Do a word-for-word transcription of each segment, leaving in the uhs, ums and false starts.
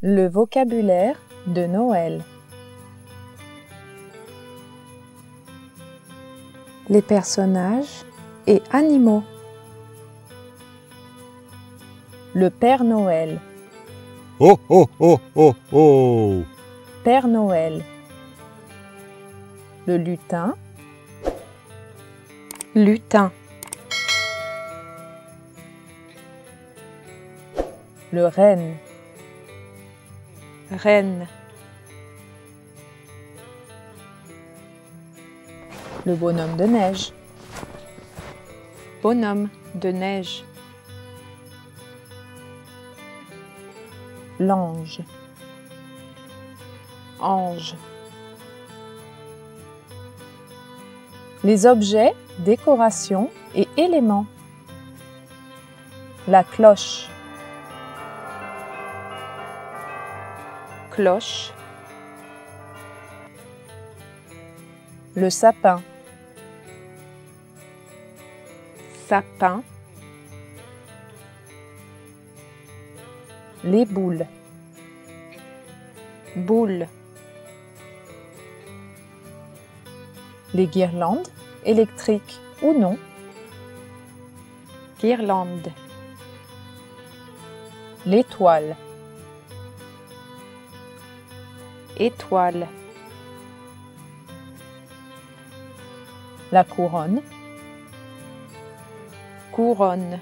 Le vocabulaire de Noël. Les personnages et animaux. Le Père Noël. Oh oh oh oh oh! Père Noël. Le lutin. Lutin. Le renne. Reine. Le bonhomme de neige. Bonhomme de neige. L'ange. Ange. Les objets, décorations et éléments. La cloche. Cloche. Le sapin. Sapin. Les boules. Boules. Les guirlandes, électriques ou non. Guirlandes. L'étoile. Étoile. La couronne. Couronne.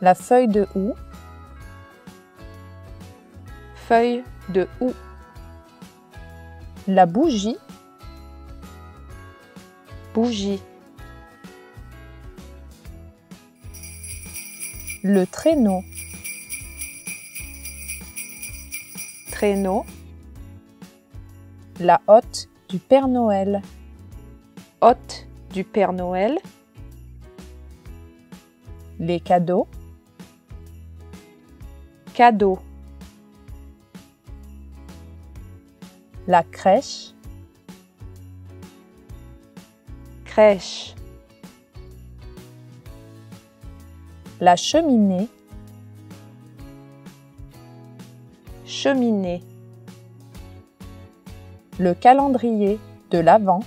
La feuille de houx. Feuille de houx. La bougie. Bougie. Le traîneau. Traîneau. La hotte du Père Noël. Hotte du Père Noël. Les cadeaux. Cadeaux. La crèche. Crèche. La cheminée. Cheminée. Le calendrier de l'Avent.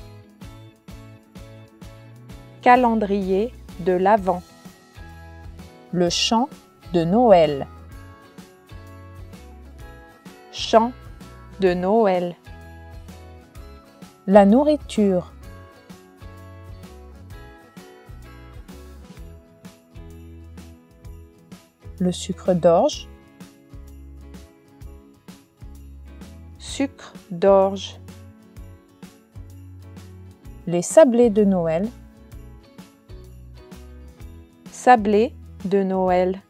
Calendrier de l'Avent. Le chant de Noël. Chant de Noël. La nourriture. Le sucre d'orge. Sucre d'orge. Les sablés de Noël. Sablés de Noël.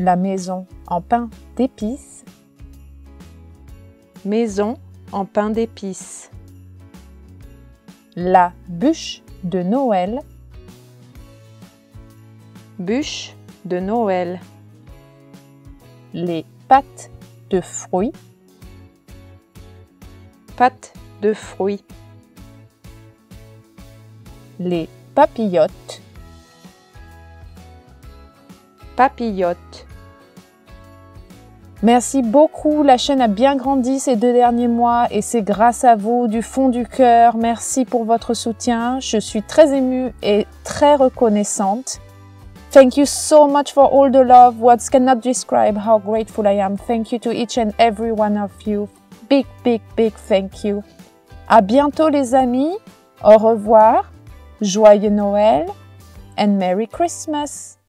La maison en pain d'épices. Maison en pain d'épices. La bûche de Noël. Bûche de Noël. Les pâtes de fruits. Pâte de fruits. Les papillotes. Papillotes. Merci beaucoup, la chaîne a bien grandi ces deux derniers mois et c'est grâce à vous du fond du cœur. Merci pour votre soutien, je suis très émue et très reconnaissante. Thank you so much for all the love. Words cannot describe how grateful I am. Thank you to each and every one of you. Big, big, big thank you. À bientôt les amis. Au revoir. Joyeux Noël and Merry Christmas.